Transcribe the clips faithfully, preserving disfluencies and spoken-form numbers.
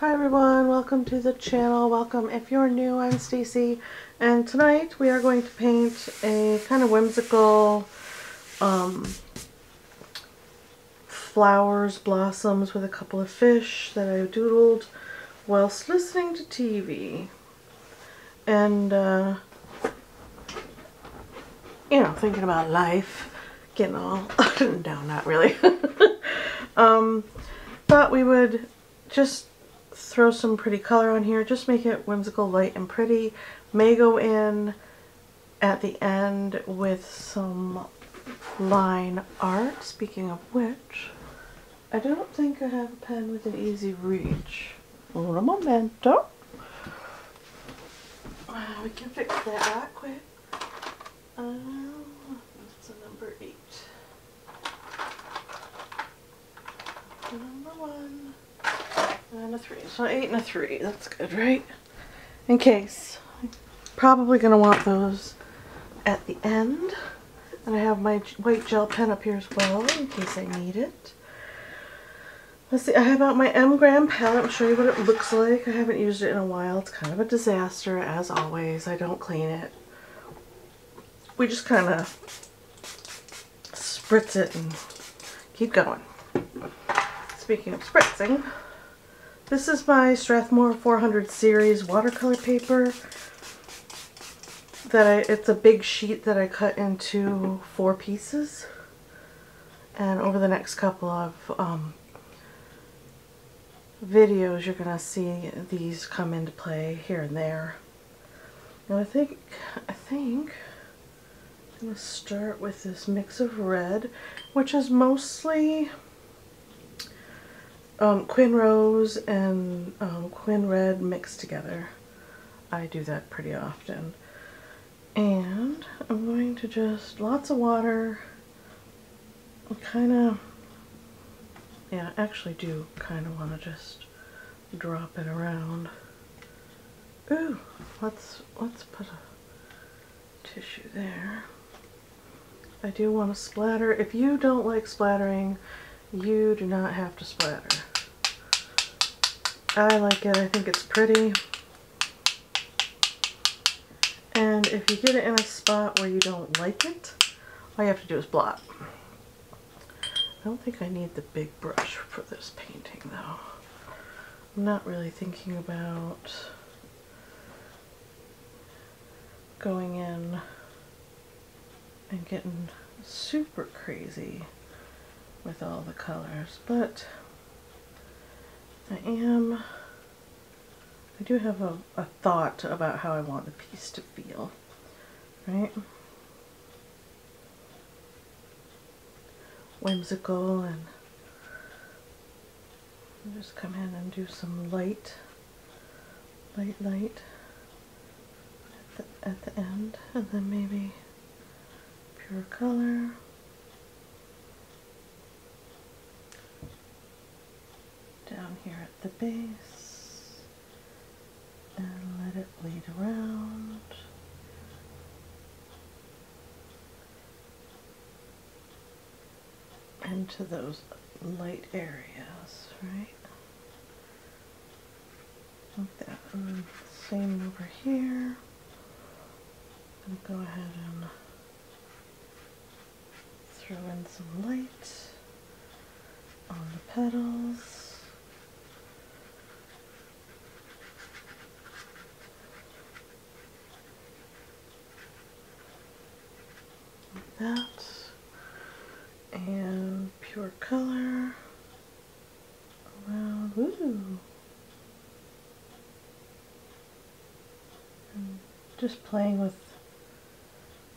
Hi everyone, welcome to the channel. Welcome if you're new. I'm Stacy, and tonight we are going to paint a kind of whimsical um, flowers, blossoms with a couple of fish that I doodled whilst listening to T V. And, uh, you know, thinking about life, getting all no, not really. um, thought we would just throw some pretty color on here, just make it whimsical, light, and pretty. May go in at the end with some line art. Speaking of which, I don't think I have a pen with an easy reach. Un momento. Uh, we can fix that right quick. Um, that's a number eight. That's a number one. And a three. So eight and a three. That's good, right? In case. I'm probably going to want those at the end. And I have my white gel pen up here as well in case I need it. Let's see. I have out my M. Graham palette. I'll show you what it looks like. I haven't used it in a while. It's kind of a disaster, as always. I don't clean it. We just kind of spritz it and keep going. Speaking of spritzing, this is my Strathmore four hundred series watercolor paper that I, it's a big sheet that I cut into four pieces, and over the next couple of um, videos you're gonna see these come into play here and there. And I think I think I'm gonna start with this mix of red, which is mostly Um, Quin Rose and um, Quin Red mixed together. I do that pretty often. And I'm going to just, lots of water, kind of, yeah, I actually do kind of want to just drop it around. Ooh, let's, let's put a tissue there. I do want to splatter. If you don't like splattering, you do not have to splatter. I like it. I think it's pretty. And if you get it in a spot where you don't like it, all you have to do is blot. I don't think I need the big brush for this painting, though. I'm not really thinking about going in and getting super crazy with all the colors, but I am, I do have a, a thought about how I want the piece to feel, right? Whimsical, and I'll just come in and do some light, light, light at the, at the end, and then maybe pure color. Down here at the base, and let it lead around. Into those light areas, right? Like that. And then same over here. I'm gonna go ahead and throw in some light on the petals. That and pure color around. Ooh. And just playing with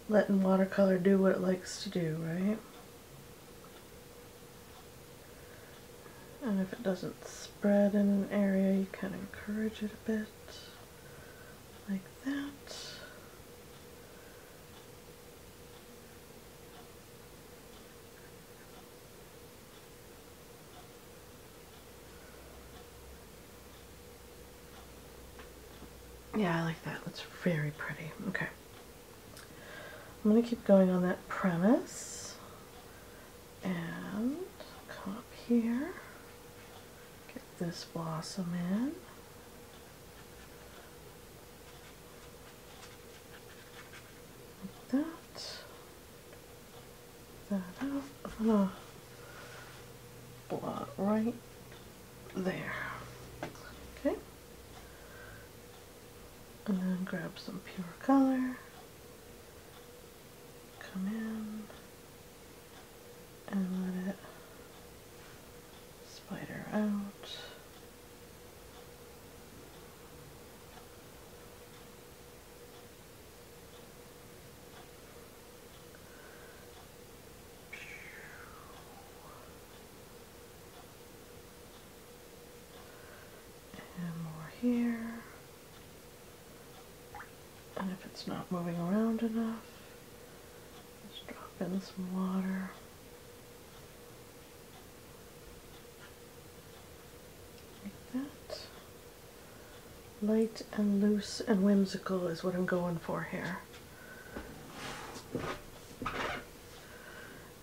letting watercolor do what it likes to do, right? And if it doesn't spread in an area, you can encourage it a bit, like that. Yeah, I like that. That's very pretty. Okay. I'm going to keep going on that premise. And come up here. Get this blossom in. Like that. That out. I'm gonna blot right there. Okay. And then grab some pure color. Come in and let it spider out. And more here. And if it's not moving around enough, just drop in some water. Light and loose and whimsical is what I'm going for here.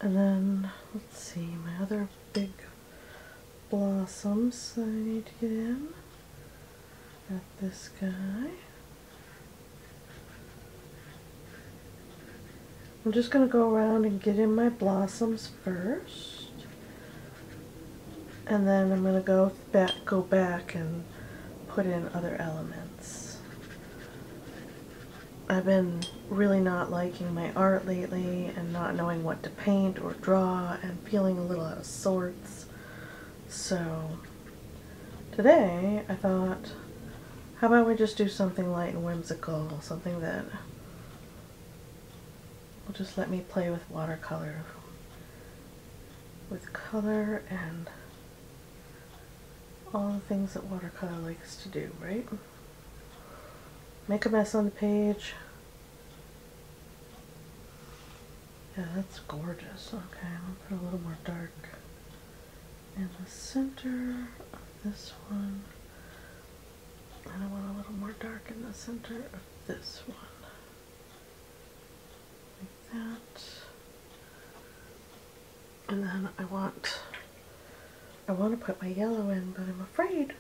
And then, let's see, my other big blossoms that I need to get in. Got this guy. I'm just going to go around and get in my blossoms first. And then I'm going to go back, go back and put in other elements. I've been really not liking my art lately and not knowing what to paint or draw and feeling a little out of sorts. So today I thought, how about we just do something light and whimsical, something that will just let me play with watercolor, with color and all the things that watercolor likes to do, right? Make a mess on the page. Yeah, that's gorgeous. Okay, I'll put a little more dark in the center of this one. And I want a little more dark in the center of this one. Like that. And then I want... I want to put my yellow in, but I'm afraid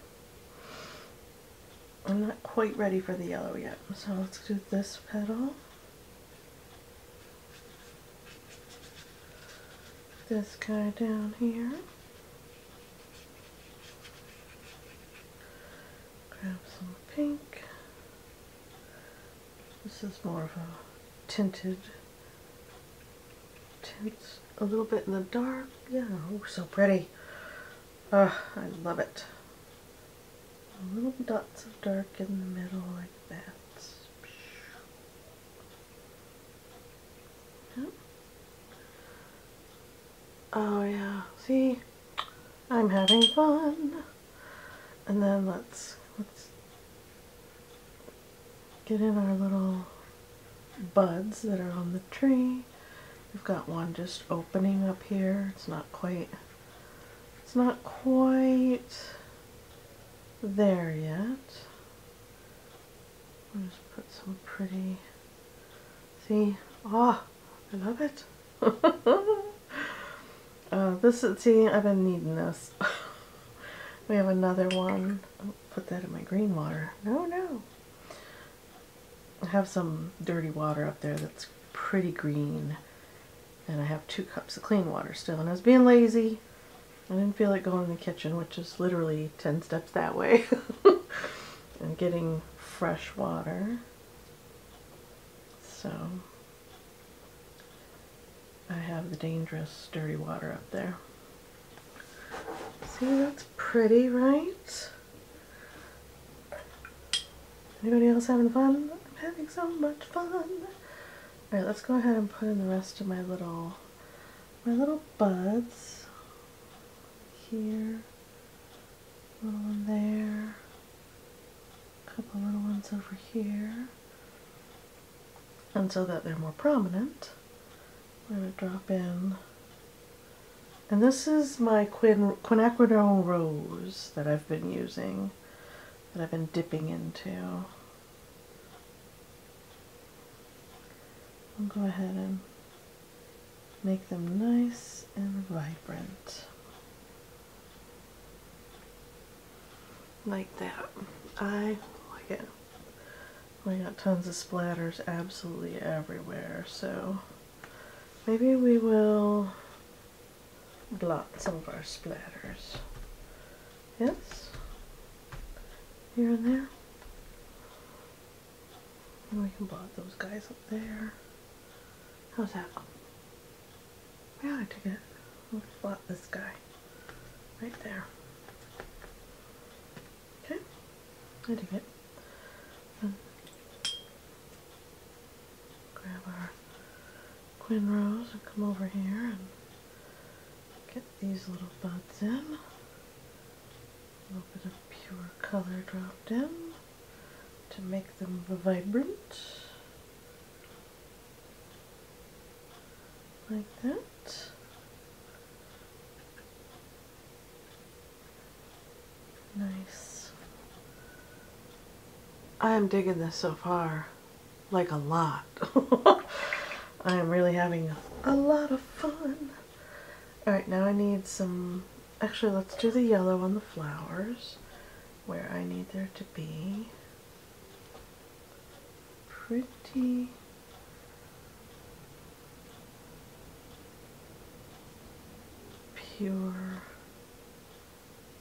I'm not quite ready for the yellow yet. So let's do this petal, this guy down here, grab some pink. This is more of a tinted tint, a little bit in the dark. Yeah, oh, so pretty. Oh, I love it. Little dots of dark in the middle like that. Yep. Oh yeah, see? I'm having fun. And then let's let's get in our little buds that are on the tree. We've got one just opening up here. It's not quite It's not quite there yet. I'll just put some pretty, see, ah, oh, I love it. uh, this is, see, I've been needing this. We have another one. I'll put that in my green water. No, no. I have some dirty water up there that's pretty green. And I have two cups of clean water still. And I was being lazy. I didn't feel like going in the kitchen, which is literally ten steps that way, and getting fresh water. So I have the dangerous dirty water up there. See, that's pretty, right? Anybody else having fun? I'm having so much fun. Alright, let's go ahead and put in the rest of my little, my little buds. Here, a little one there, a couple little ones over here, and so that they're more prominent, I'm going to drop in, and this is my quin, quinacridone rose that I've been using, that I've been dipping into. I'll go ahead and make them nice and vibrant. like that. I like it. We got tons of splatters absolutely everywhere, so maybe we will blot some of our splatters. Yes? Here and there. And we can blot those guys up there. How's that? Yeah, I took it. Let's blot this guy. Right there. Okay. I took it. And grab our Quin Rose and come over here and get these little buds in. A little bit of pure color dropped in to make them vibrant. Like that. Nice. I am digging this so far. Like a lot. I am really having a lot of fun. Alright, now I need some... Actually, let's do the yellow on the flowers, where I need there to be pretty pure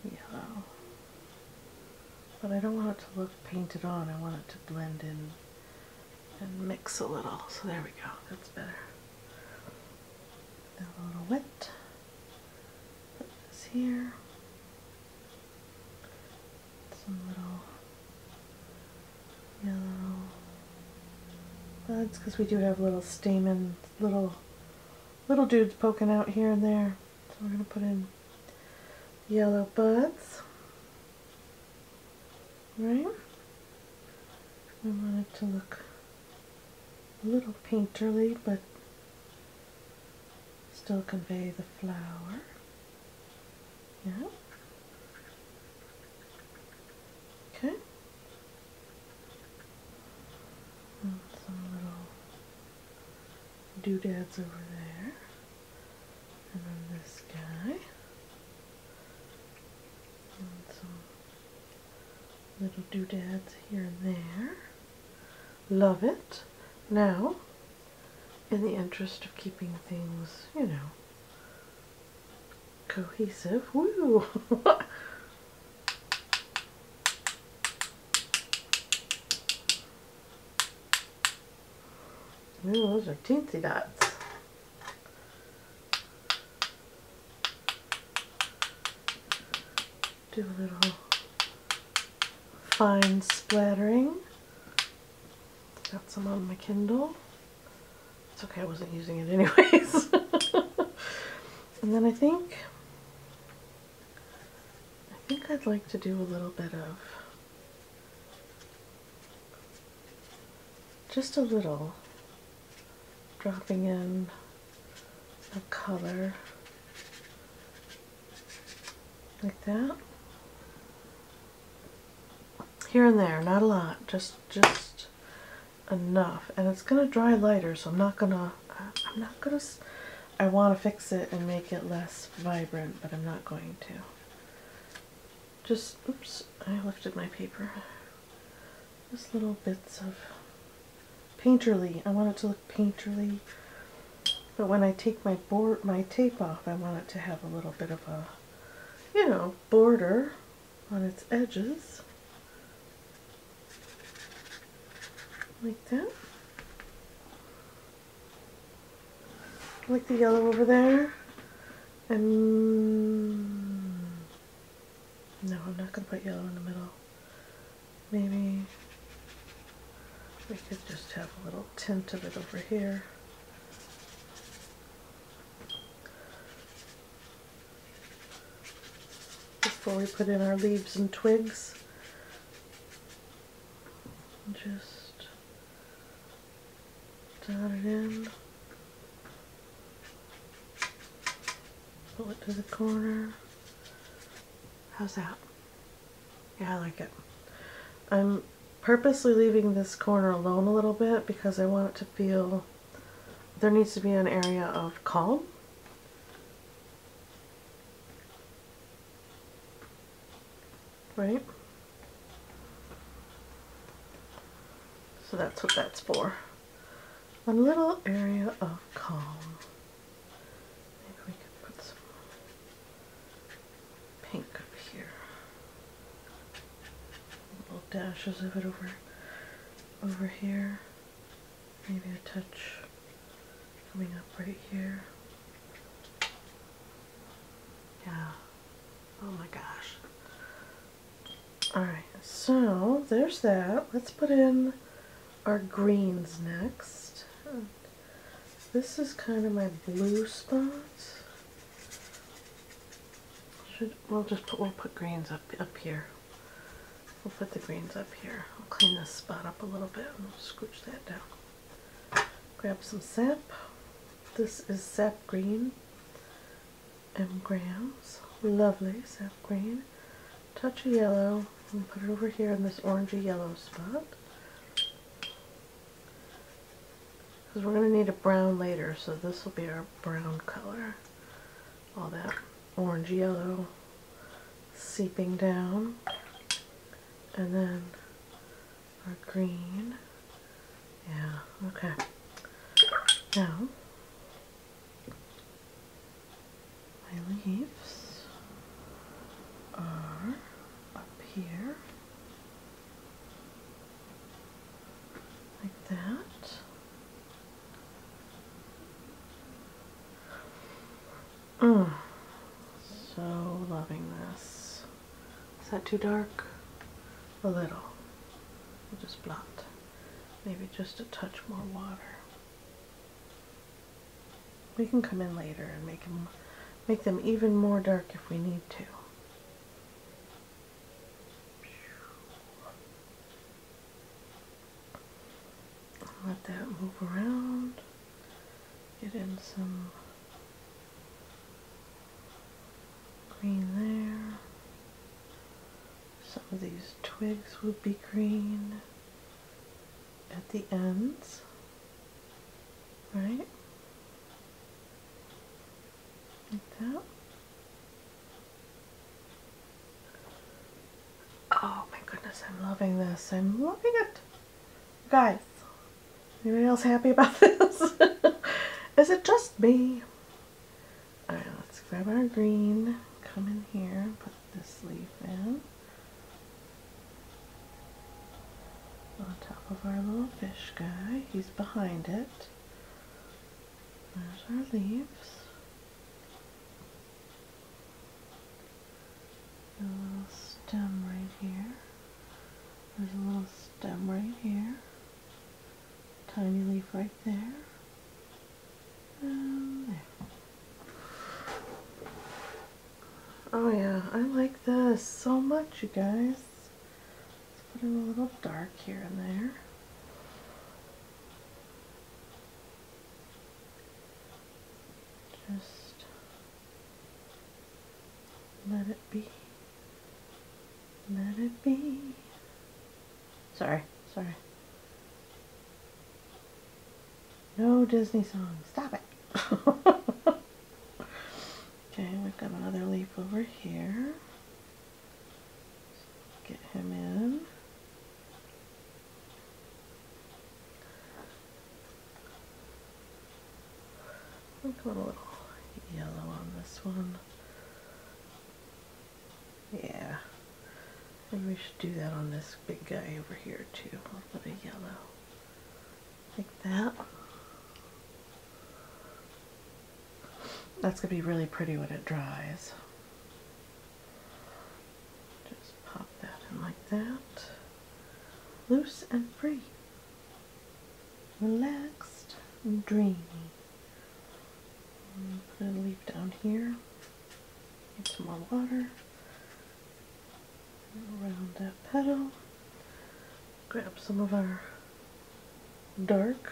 yellow. But I don't want it to look painted on. I want it to blend in and mix a little. So there we go. That's better. And a little wet. Put this here. Some little yellow buds, because we do have little stamen, little little dudes poking out here and there. So we're going to put in yellow buds. Right? We want it to look a little painterly, but still convey the flower. Yeah. Okay. And some little doodads over there. And then this guy. And some little doodads here and there. Love it. Now, in the interest of keeping things, you know, cohesive, woo! Ooh, those are teensy dots. Do a little fine splattering. Got some on my Kindle. It's okay, I wasn't using it anyways. And then I think, I think I'd like to do a little bit of, just a little, dropping in a color like that. Here and there, not a lot, just just enough, and it's gonna dry lighter, so I'm not gonna I'm not gonna I want to fix it and make it less vibrant, but I'm not going to. Just oops, I lifted my paper. Just little bits of painterly. I want it to look painterly, but when I take my board my tape off, I want it to have a little bit of a, you know, border on its edges. Like that. Like the yellow over there. And no, I'm not going to put yellow in the middle. Maybe we could just have a little tint of it over here. Before we put in our leaves and twigs. Just dot it in, pull it to the corner. How's that? Yeah, I like it. I'm purposely leaving this corner alone a little bit because I want it to feel, there needs to be an area of calm. Right? So that's what that's for. A little area of calm. Maybe we could put some pink up here. Little dashes of it over, over here. Maybe a touch coming up right here. Yeah. Oh my gosh. Alright, so there's that. Let's put in our greens next. And this is kind of my blue spot. Should we'll just put we'll put greens up up here. We'll put the greens up here. I'll clean this spot up a little bit and we'll scooch that down. Grab some sap. This is sap green. M. Graham's. Lovely sap green. Touch of yellow and put it over here in this orangey yellow spot. Because we're going to need a brown later, so this will be our brown color. All that orange yellow seeping down. And then our green. Yeah, okay. Now, my leaves are up here. Like that. Mm. So loving this. Is that too dark? A little. We'll just blot. Maybe just a touch more water. We can come in later and make them make them even more dark if we need to. Let that move around. Get in some green there. Some of these twigs will be green at the ends, right? Like that. Oh my goodness, I'm loving this. I'm loving it. Guys, anybody else happy about this? Is it just me? Alright, let's grab our green. Come in here and put this leaf in. On top of our little fish guy. He's behind it. There's our leaves. A little stem right here. There's a little stem right here. Tiny leaf right there. And there. Oh yeah, I like this so much, you guys. Let's put in a little dark here and there. Just let it be. Let it be. Sorry, sorry. No Disney song. Stop it. Okay, we've got another leaf over here. Get him in. I'm going a little yellow on this one. Yeah. Maybe we should do that on this big guy over here too. I'll put a yellow. Like that. That's going to be really pretty when it dries. Just pop that in like that. Loose and free. Relaxed and dreamy. And put a leaf down here. Need some more water. Around that petal. Grab some of our dark.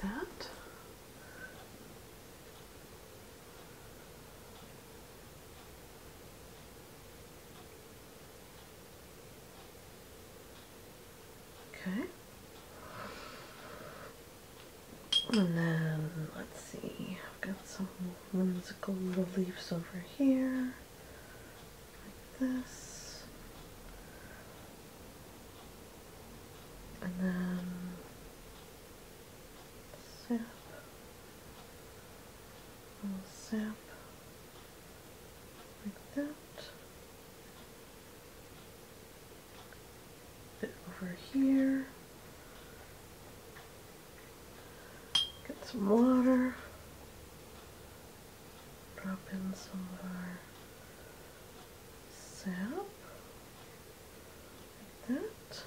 Like that. Okay. And then, let's see, I've got some whimsical little leaves over here, like this. And then, sap, little sap, like that. A bit over here. Some water, drop in some of our sap, like that,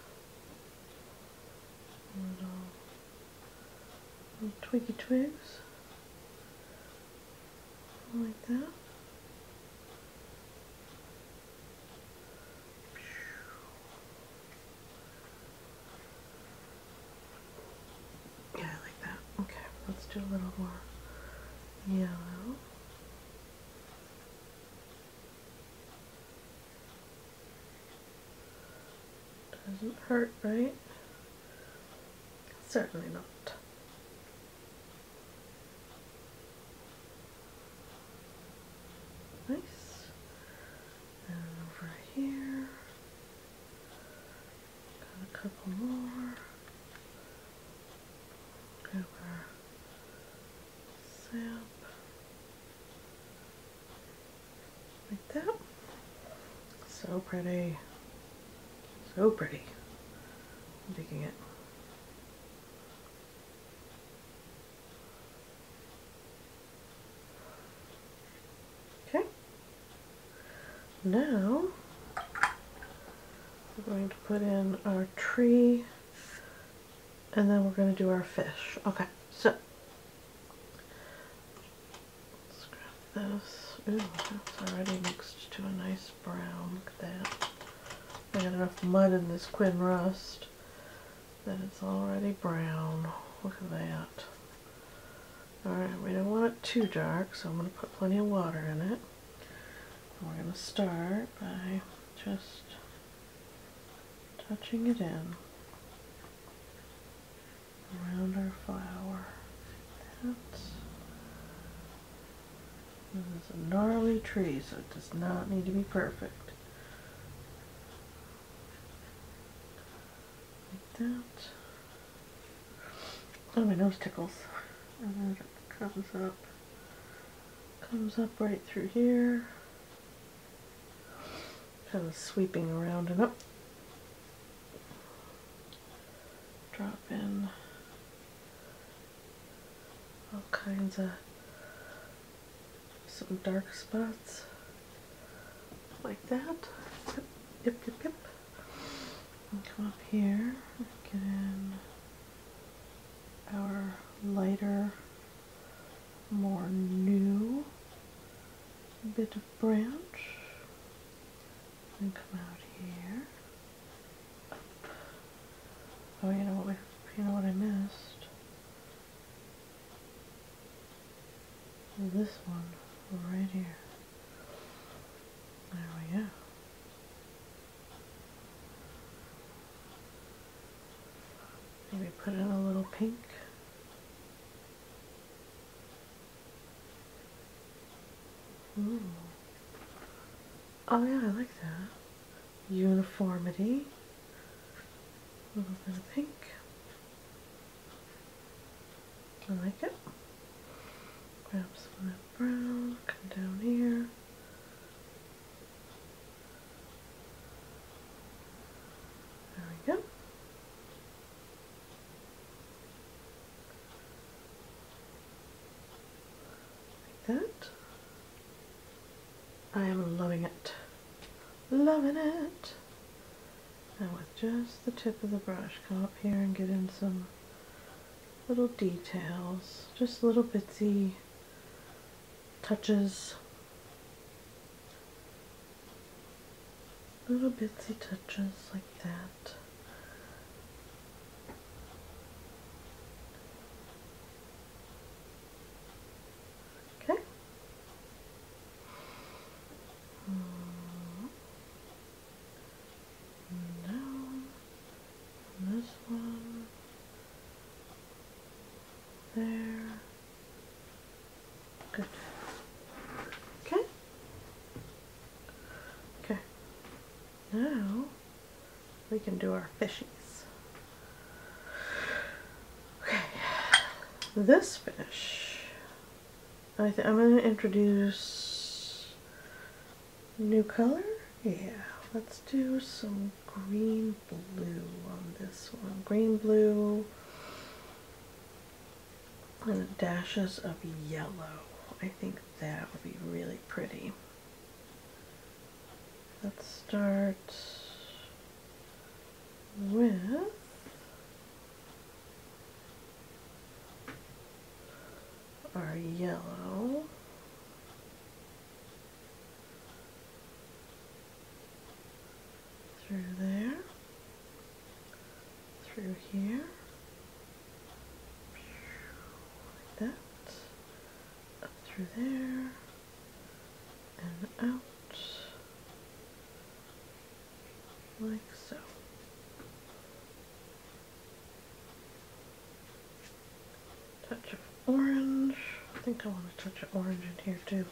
little, little twiggy twigs, like that, a little more yellow, doesn't hurt, right? Certainly not. Nice. And over here, got a couple more. Got our like that. So pretty. So pretty. I'm digging it. Okay. Now we're going to put in our tree and then we're going to do our fish. Okay. So this, ooh, that's already mixed to a nice brown, look at that. I got enough mud in this Quin Rust that it's already brown, look at that. Alright, we don't want it too dark, so I'm going to put plenty of water in it. And we're going to start by just touching it in around our flower. That's This is a gnarly tree, so it does not need to be perfect. Like that. Oh, my nose tickles. And then it comes up. Comes up right through here. Kind of sweeping around and up. Drop in all kinds of some dark spots like that. Yep, yep, yep, yep. And come up here and get in our lighter, more new bit of branch. And come out here. Up. Oh, you know what? We, you know what I missed? This one. Right here. There we go. Maybe put in a little pink. Ooh. Oh yeah, I like that. Uniformity. A little bit of pink. I like it. Grab some of that brown, come down here. There we go. Like that. I am loving it. Loving it! Now with just the tip of the brush, come up here and get in some little details. Just little bitsy touches, little bitsy touches like that. Okay. And now, and this one, there. Good. Okay. Okay. Now we can do our fishies. Okay. This fish, I th I'm going to introduce new color. Yeah. Let's do some green blue on this one. Green blue. And dashes of yellow. I think that would be really pretty. Let's start with our yellow. Through there. Through here. That, up through there, and out, like so. Touch of orange. I think I want to touch of orange in here too.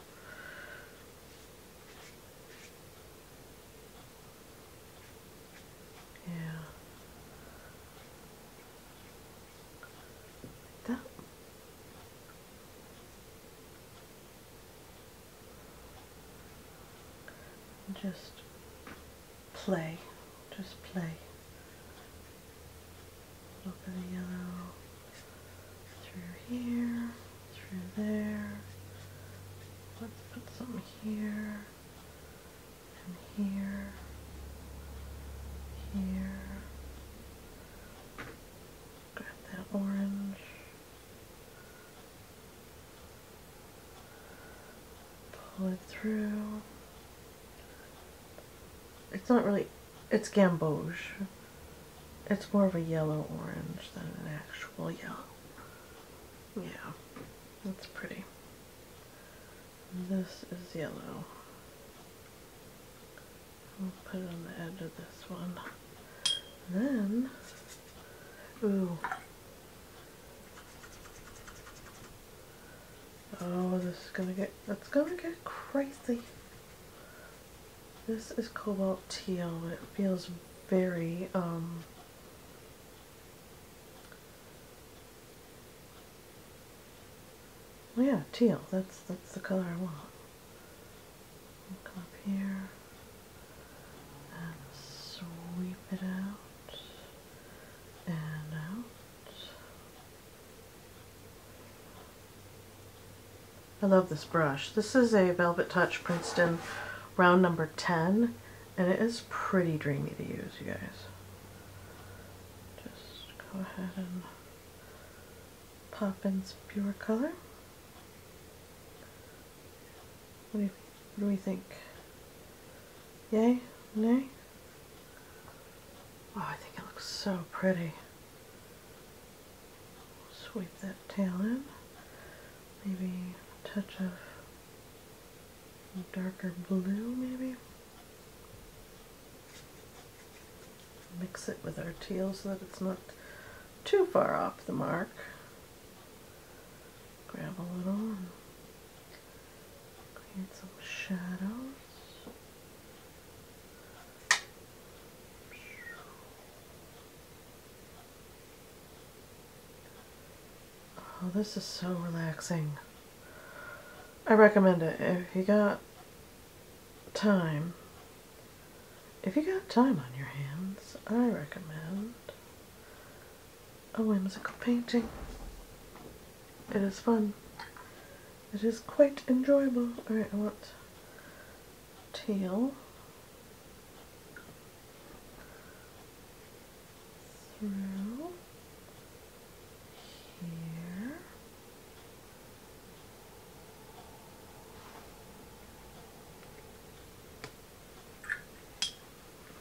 Just play, just play. A little bit of yellow through here, through there. Let's put some here, and here, here. Grab that orange. Pull it through. It's not really, it's gamboge. It's more of a yellow-orange than an actual yellow. Yeah, that's pretty. This is yellow. We'll put it on the edge of this one. Then, ooh. Oh, this is gonna get, it's gonna get crazy. This is cobalt teal. It feels very, um, well, yeah, teal. That's, that's the color I want. I'll come up here and sweep it out and out. I love this brush. This is a Velvet Touch Princeton round number ten, and it is pretty dreamy to use, you guys. Just go ahead and pop in some pure color. What do, you, what do we think? Yay? Nay? Oh, I think it looks so pretty. Sweep that tail in. Maybe a touch of darker blue, maybe. Mix it with our teal so that it's not too far off the mark. Grab a little and create some shadows. Oh, this is so relaxing. I recommend it if you got time. If you got time on your hands, I recommend a whimsical painting. It is fun. It is quite enjoyable. Alright, I want teal through here.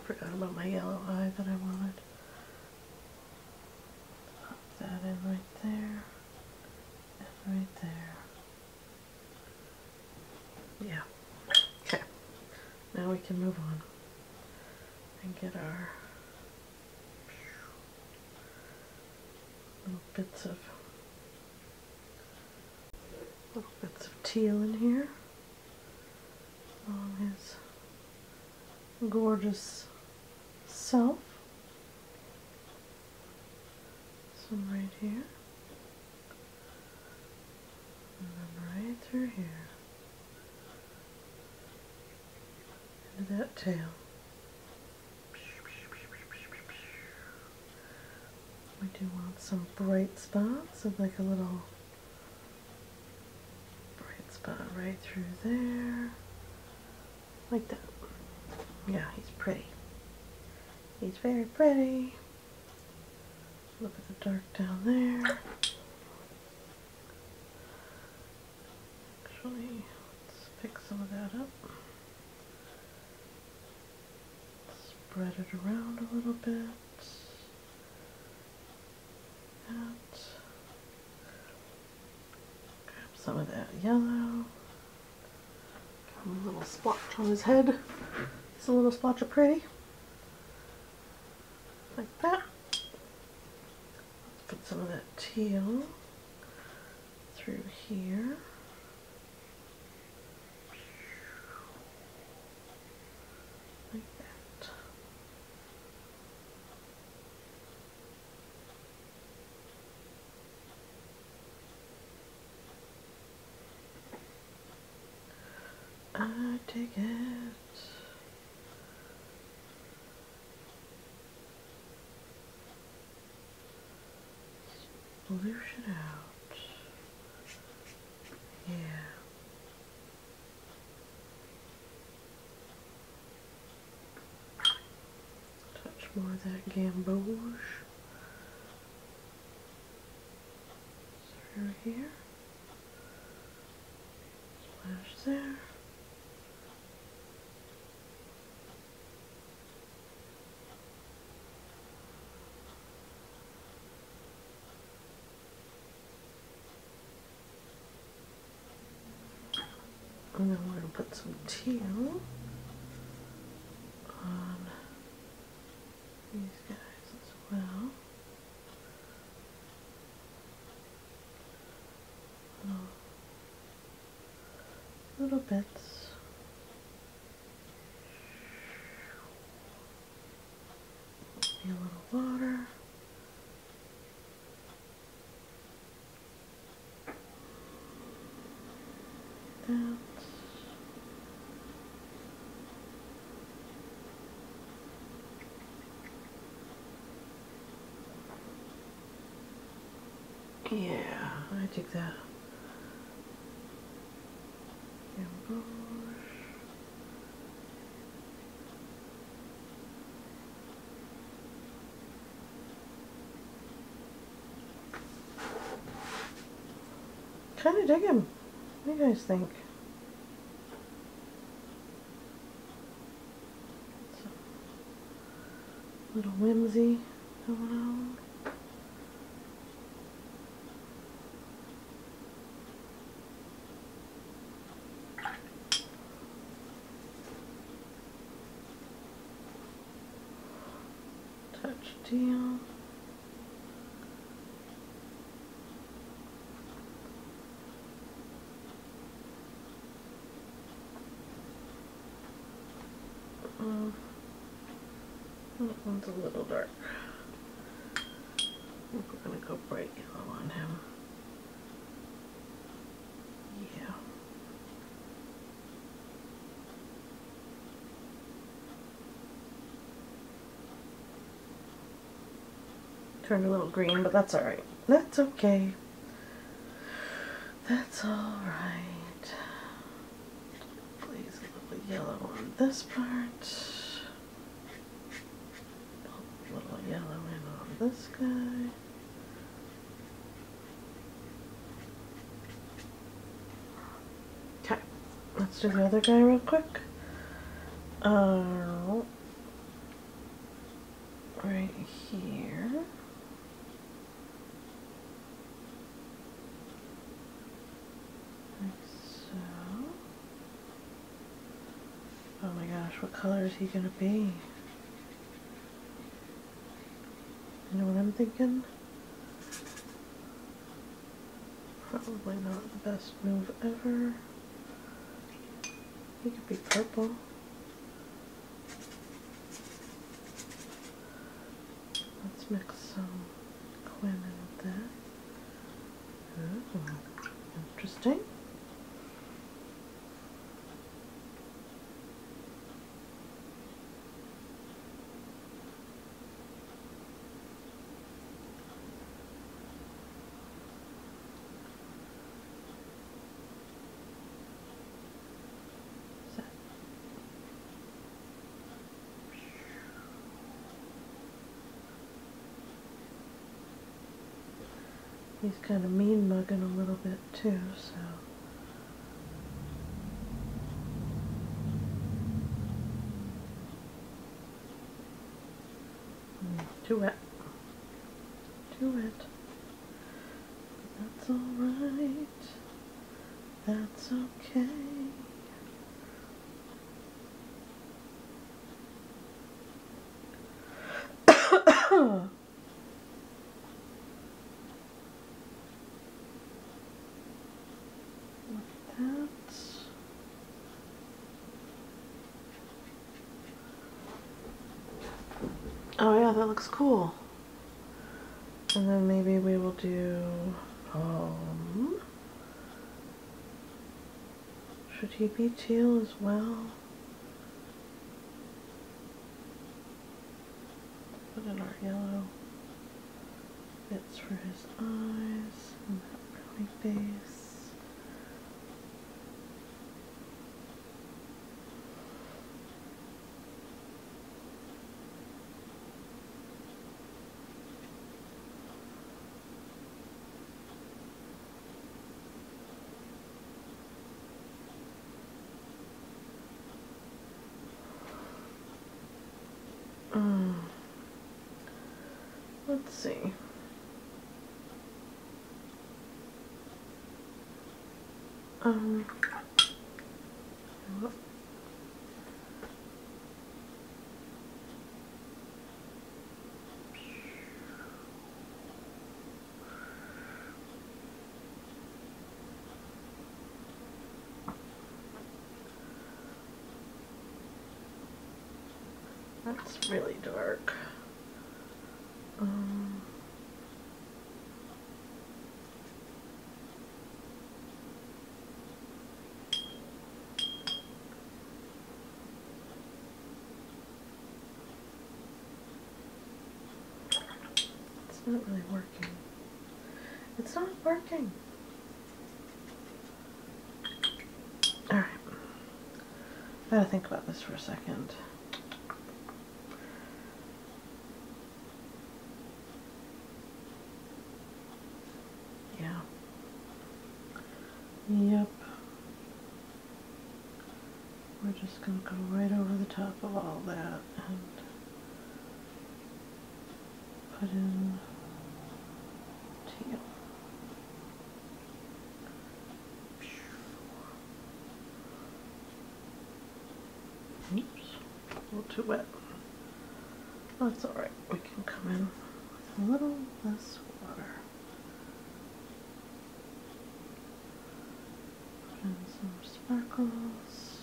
Forgot about my yellow eye that I wanted. Pop that in right there, and right there. Yeah. Okay. Now we can move on and get our little bits of little bits of teal in here, on his gorgeous self. Some right here, and then right through here, into that tail. We do want some bright spots of like a little bright spot right through there. Like that. Yeah, he's pretty. He's very pretty. Look at the dark down there. Actually, let's pick some of that up. Spread it around a little bit. Grab some of that yellow. A little splotch on his head. It's a little splotch of pretty. Like that. Let's put some of that teal through here. Like that. I take it. Blue it out. Yeah. Touch more of that gamboge through here. Splash there. And then we're going to put some teal on these guys as well. Little, little bits. Maybe a little water. Down. Yeah, I take that. Gamboge. Kind of dig him. What do you guys think? It's a little whimsy going on. Touch teal. Um, that one's a little dark. I think we're going to go bright yellow on him. Yeah. Turned a little green, but that's alright. That's okay. That's alright. Yellow on this part. A little yellow in on this guy. Okay, let's do the other guy real quick. Uh, right here. What color is he gonna be? You know what I'm thinking? probably not the best move ever. It could be purple. Let's mix some quin in with that. Ooh, interesting. He's kind of mean mugging a little bit too, so. Mm, too wet. Too wet. That's alright. That's okay. Oh yeah, that looks cool. And then maybe we will do, um, should he be teal as well? Put in our yellow bits for his eyes and that pretty face. Let's see. Um, whoop. That's really dark. Um, it's not really working. It's not working. All right. I gotta think about this for a second. Yep. We're just going to go right over the top of all that and put in teal. Oops, a little too wet. That's alright, we can come in with a little less water. And some sparkles.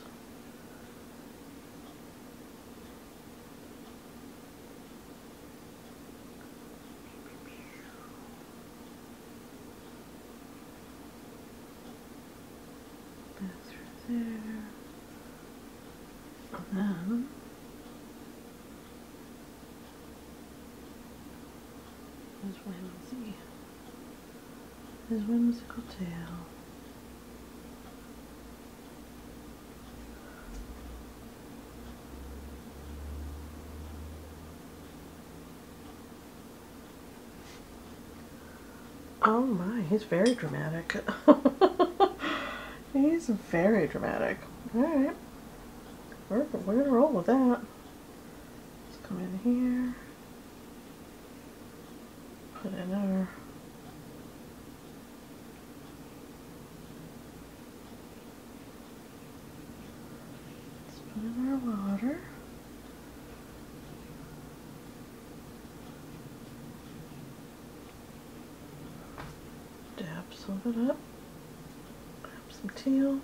Back through there. And then his whimsy. His whimsical tail. Oh my, he's very dramatic. He's very dramatic. Alright. We're, we're gonna roll with that. Let's come in here. Put in our... Let's put in our water. dab some of it up, grab some teal,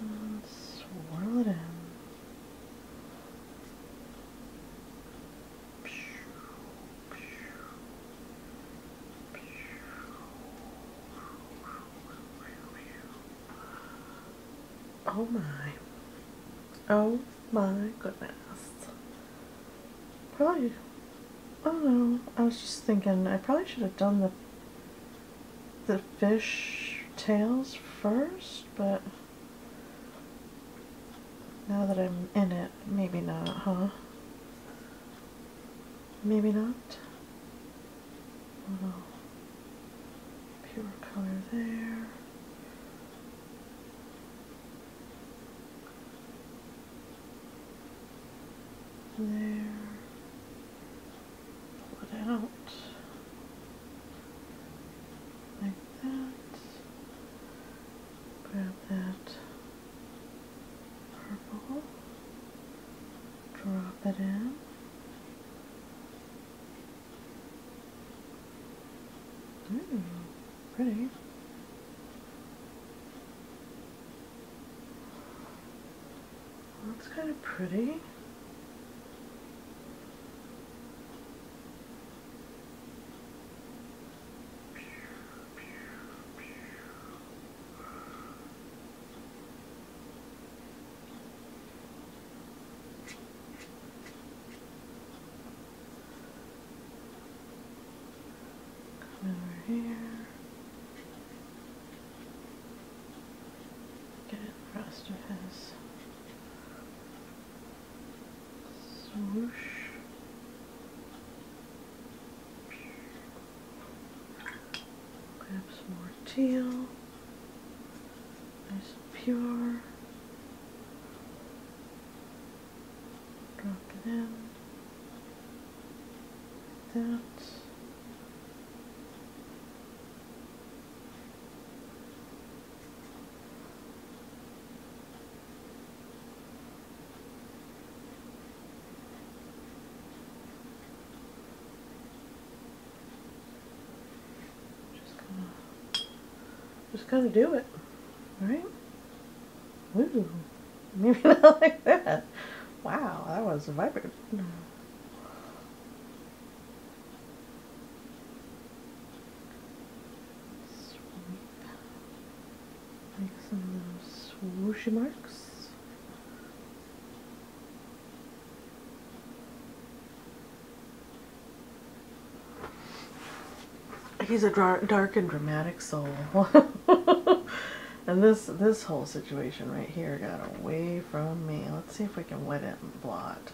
and swirl it in. Oh my, oh my goodness. Probably, I don't know, I was just thinking I probably should have done the the fish tails first, but now that I'm in it, maybe not, huh? Maybe not. A little pure color there. There. Pull it out. Like that. Grab that purple. Drop it in. Ooh, pretty. Looks kind of pretty. Of his swoosh. Grab some more teal, nice and pure. Drop it in. Like that. Just gotta do it, right? Woo! Maybe not like that. Wow, that was vibrant. Sweep. Make some little swooshy marks. He's a dark and dramatic soul. And this this whole situation right here got away from me. Let's see if we can wet it and blot.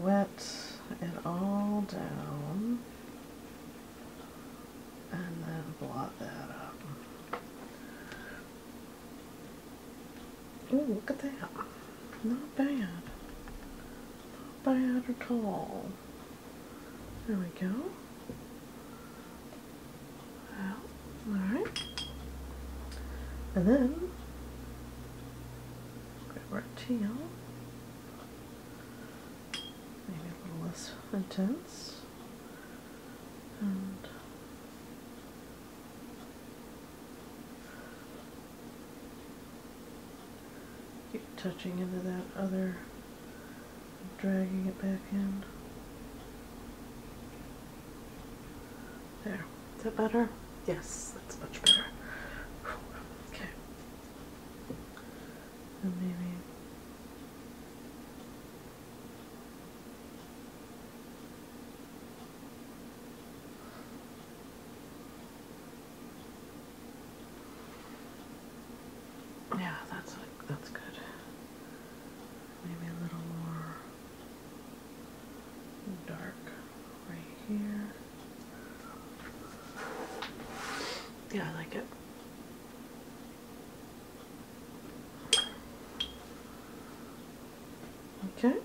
Wet it all down. And then blot that up. Ooh, look at that. Not bad. Not bad at all. There we go. Alright, and then grab our teal, maybe a little less intense, and keep touching into that other, dragging it back in. There, is that better? Yes, that's much better. Okay. And maybe yeah, that's like, that's good. Maybe a little more dark right here. Yeah, I like it. Okay.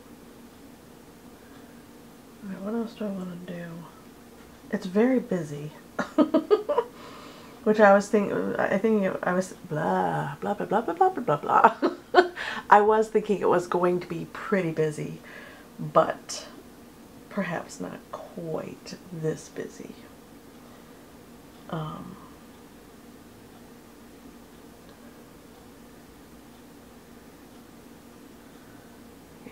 Alright, what else do I want to do? It's very busy. Which I was thinking, I think I was, blah, blah, blah, blah, blah, blah, blah, blah, blah. I was thinking it was going to be pretty busy, but perhaps not quite this busy. um, yeah.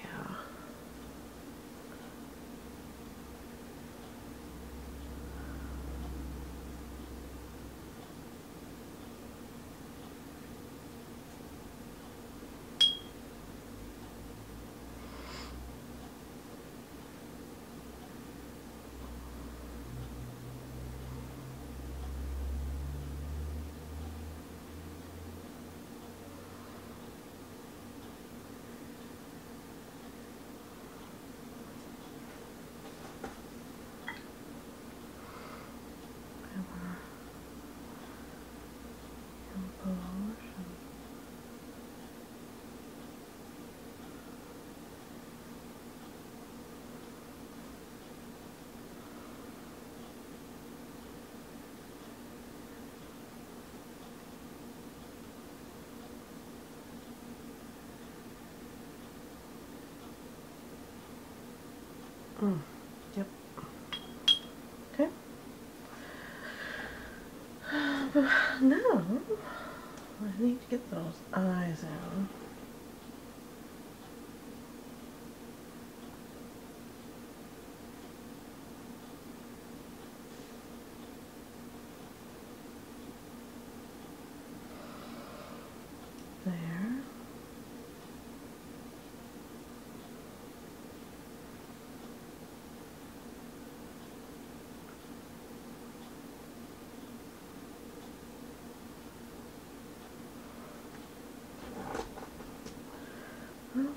Mm, yep. Okay. But now, I need to get those eyes out.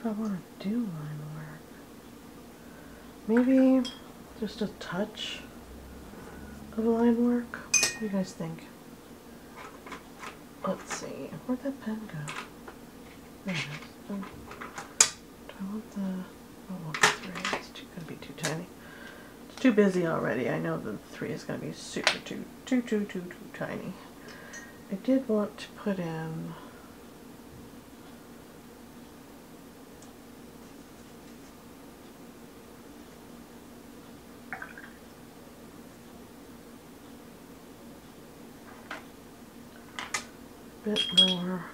If I want to do line work, maybe just a touch of line work. What do you guys think? Let's see. Where'd that pen go? There it is. Oh. Do I want the? I don't want the three. It's going to be too tiny. It's too busy already. I know the three is going to be super too too too too too tiny. I did want to put in. Bit more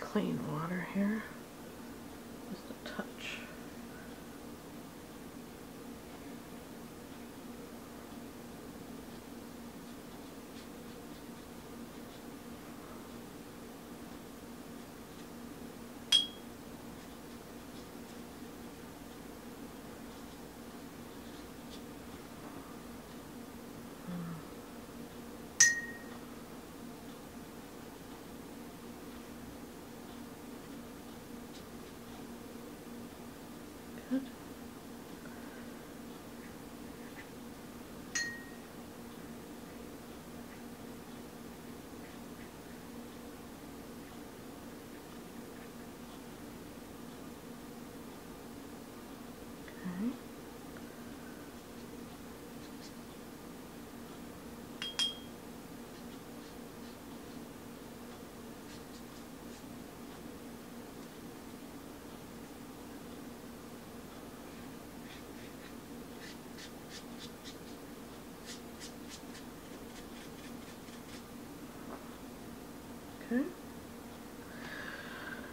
clean water here, just a touch.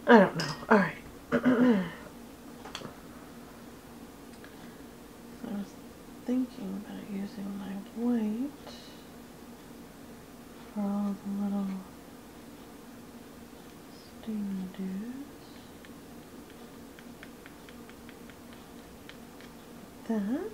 I don't know. All right. So I was thinking about using my white for all the little steamy dudes. That.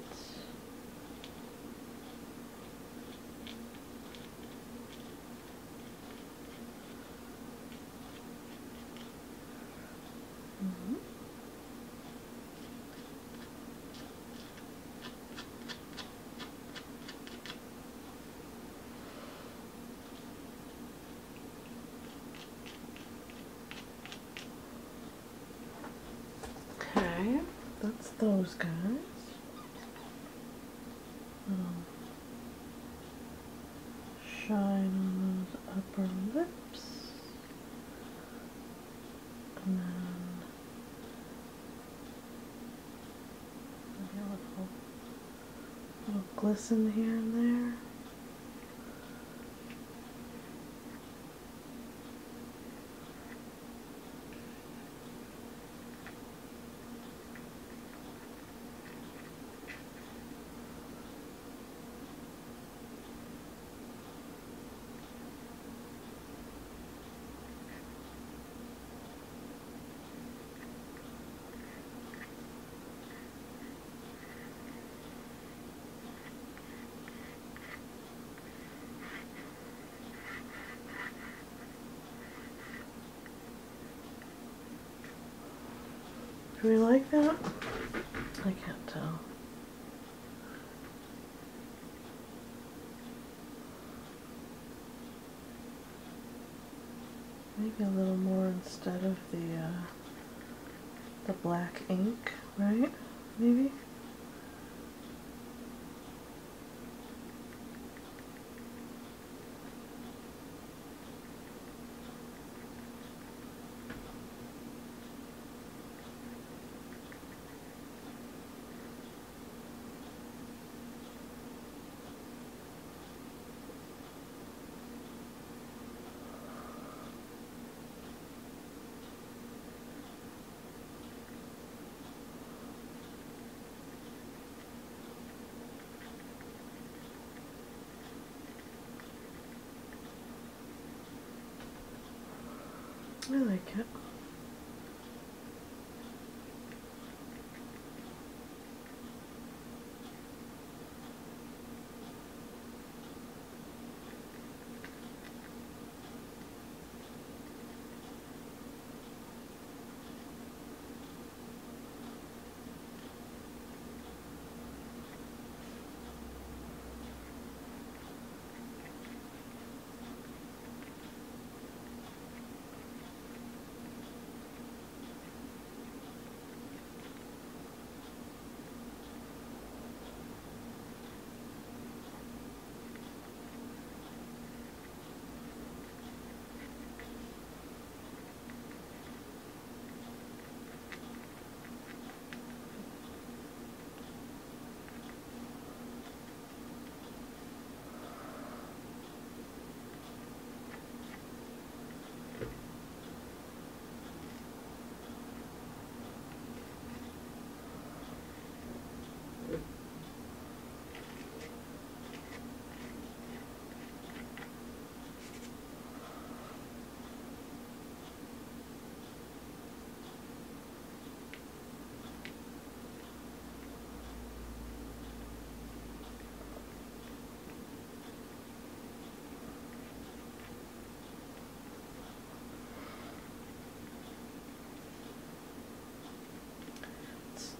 That's those guys. Um, shine on those upper lips. And then maybe a little, little glisten here and there. Do we like that? I can't tell. Maybe a little more instead of the uh, the black ink, right? Maybe. I like it.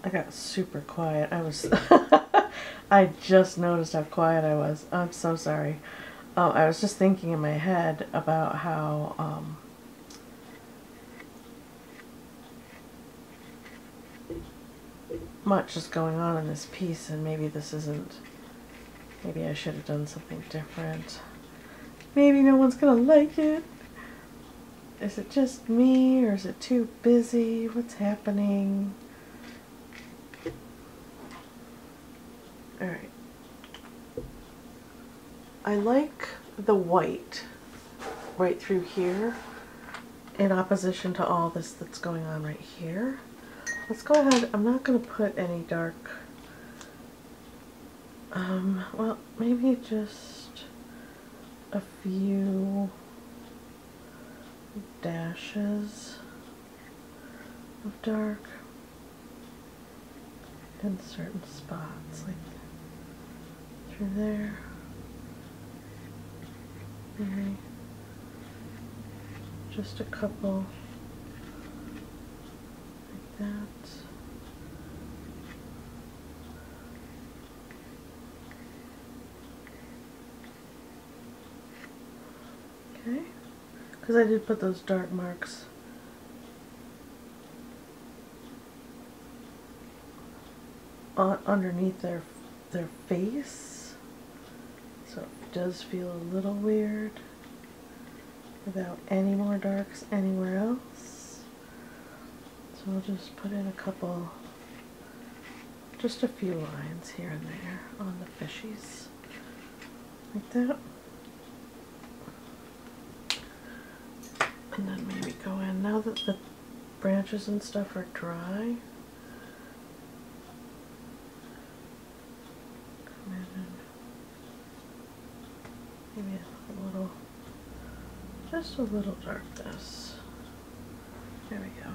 I got super quiet. I was I just noticed how quiet I was. I'm so sorry. Um, I was just thinking in my head about how um, much is going on in this piece, and maybe this isn't, maybe I should have done something different. Maybe no one's gonna like it. Is it just me, or is it too busy? What's happening? Alright, I like the white right through here in opposition to all this that's going on right here. Let's go ahead. I'm not going to put any dark, um, well, maybe just a few dashes of dark in certain spots, like through there, maybe just a couple like that. Okay, because I did put those dark marks. Underneath their their face, so it does feel a little weird without any more darks anywhere else. So we'll just put in a couple, just a few lines here and there on the fishies, like that, and then maybe go in. Now that the branches and stuff are dry, maybe a little, just a little darkness. There we go.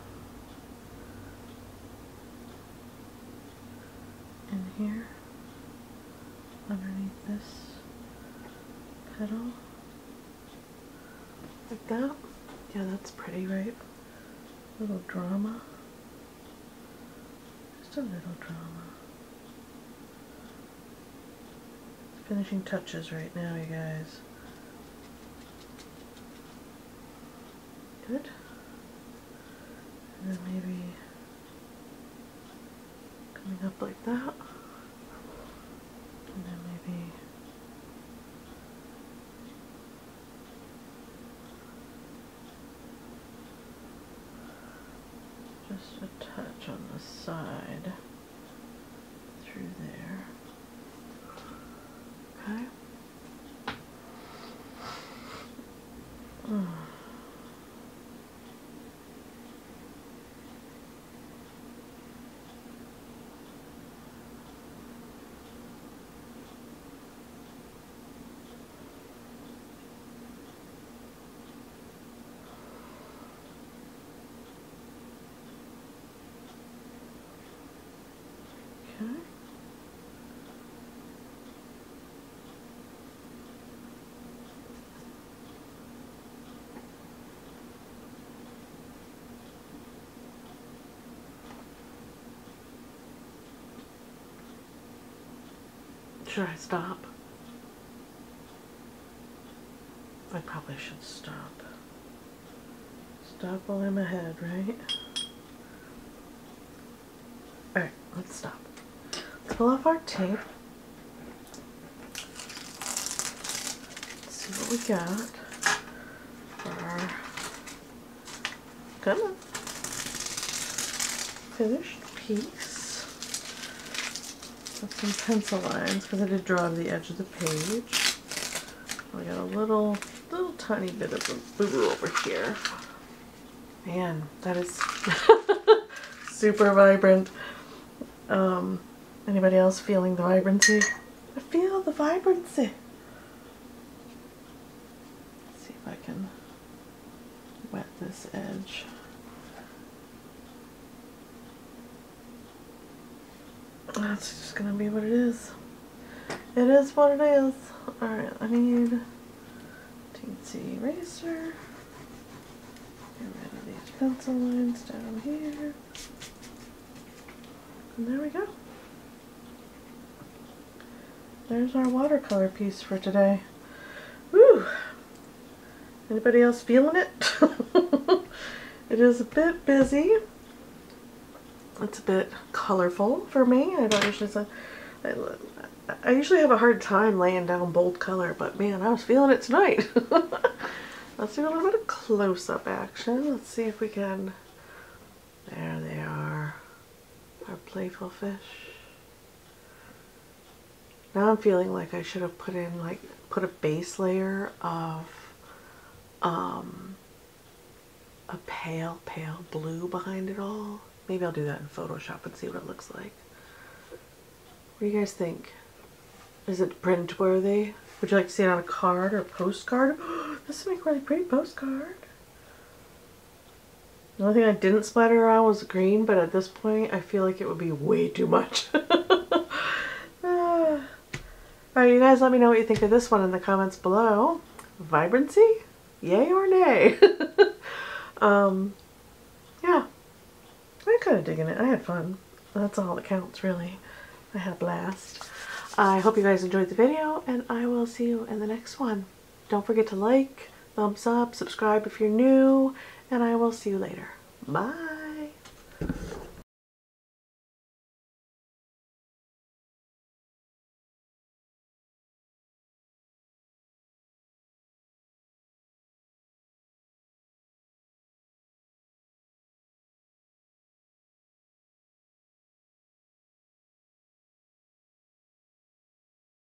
In here, underneath this petal, like that. Yeah, that's pretty, right? A little drama. Just a little drama. Finishing touches right now, you guys. Good. And then maybe coming up like that. And then maybe just a touch on the side through there. Okay. Mm. Should I stop? I probably should stop. Stop while I'm ahead, right? Alright, let's stop. Let's pull off our tape. Let's see what we got for our... Come on. Finished piece. Some pencil lines because I did draw the edge of the page. I got a little, little tiny bit of a boo-boo over here. Man, that is super vibrant. Um, anybody else feeling the vibrancy? I feel the vibrancy. Let's see if I can wet this edge. That's just gonna be what it is. It is what it is. Alright, I need teensy eraser. Get rid of these pencil lines down here. And there we go. There's our watercolor piece for today. Woo! Anybody else feeling it? It is a bit busy. It's a bit colorful for me. I don't usually say, I, I usually have a hard time laying down bold color, but man, I was feeling it tonight. Let's do a little bit of close-up action. Let's see if we can. There they are, our playful fish. Now I'm feeling like I should have put in like put a base layer of um, a pale, pale blue behind it all. Maybe I'll do that in Photoshop and see what it looks like. What do you guys think? Is it print worthy? Would you like to see it on a card or a postcard? This would make a really pretty postcard. The only thing I didn't splatter around was green, but at this point I feel like it would be way too much. uh, Alright, you guys, let me know what you think of this one in the comments below. Vibrancy? Yay or nay? um, yeah. I'm kind of digging it. I had fun. That's all that counts, really. I had a blast. I hope you guys enjoyed the video, and I will see you in the next one. Don't forget to like, thumbs up, subscribe if you're new, and I will see you later. Bye!